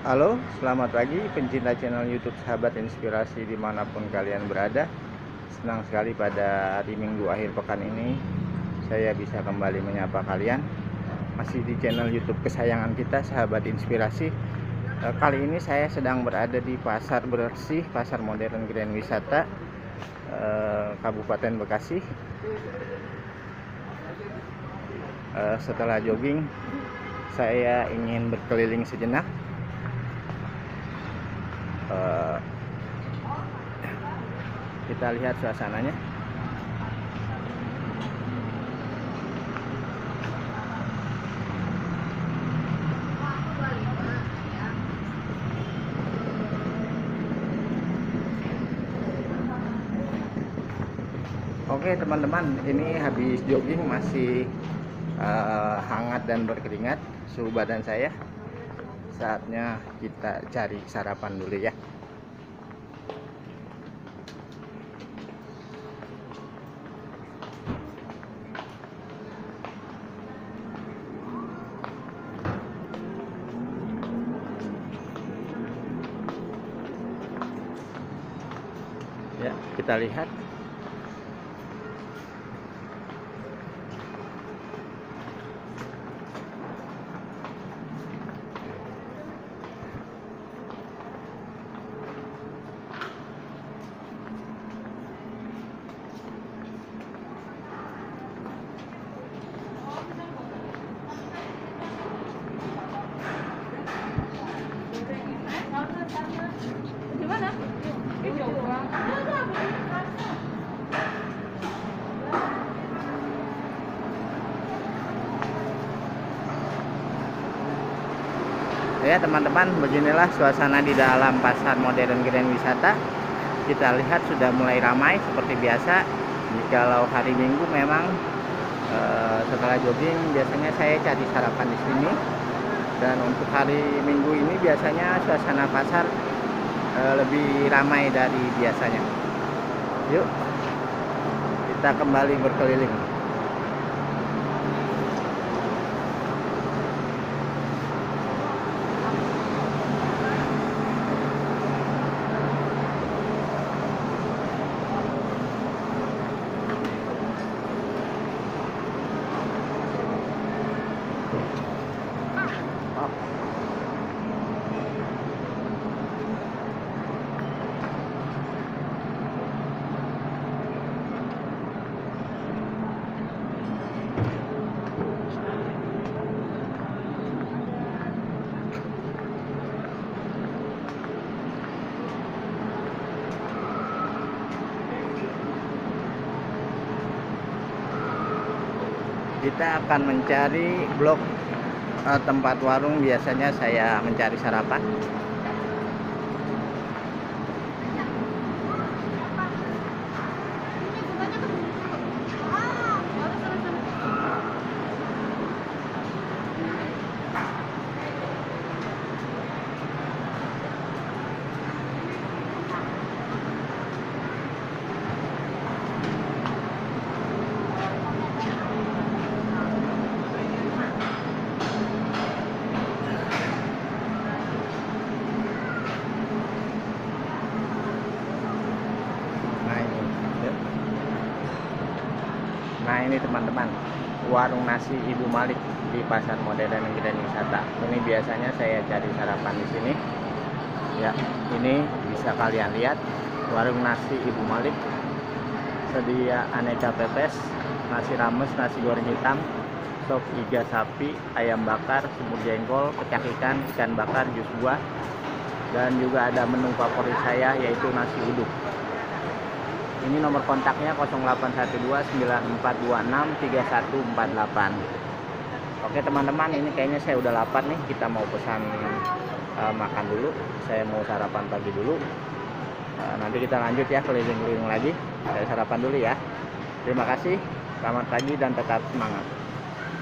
Halo, selamat pagi pencinta channel YouTube Sahabat Inspirasi dimanapun kalian berada. Senang sekali pada hari Minggu akhir pekan ini saya bisa kembali menyapa kalian. Masih di channel YouTube kesayangan kita Sahabat Inspirasi. Kali ini saya sedang berada di Pasar Bersih, Pasar Modern Grandwisata, Kabupaten Bekasi. Setelah jogging, saya ingin berkeliling sejenak. Kita lihat suasananya. Oke teman-teman, ini habis jogging masih hangat dan berkeringat suhu badan saya. Saatnya kita cari sarapan dulu ya. Ya, kita lihat. Ya teman-teman, beginilah suasana di dalam Pasar Modern Grandwisata. Kita lihat sudah mulai ramai seperti biasa. Jikalau hari Minggu memang setelah jogging biasanya saya cari sarapan di sini. Dan untuk hari Minggu ini biasanya suasana pasar lebih ramai dari biasanya. Yuk, kita kembali berkeliling. Kita akan mencari blok tempat warung biasanya saya mencari sarapan. Nah ini teman-teman, Warung Nasi Ibu Malik di Pasar Modern Grandwisata. Ini biasanya saya cari sarapan di sini. Ya, ini bisa kalian lihat Warung Nasi Ibu Malik. Sedia aneka pepes, nasi rames, nasi goreng hitam, sop iga sapi, ayam bakar, semur jengkol, pecah ikan, ikan bakar, jus buah. Dan juga ada menu favorit saya yaitu nasi uduk. Ini nomor kontaknya 0812-9426-3148. Oke teman-teman, ini kayaknya saya udah lapar nih. Kita mau pesan makan dulu. Saya mau sarapan pagi dulu. Nanti kita lanjut ya, keliling-keliling lagi. Saya sarapan dulu ya. Terima kasih, selamat pagi dan tetap semangat.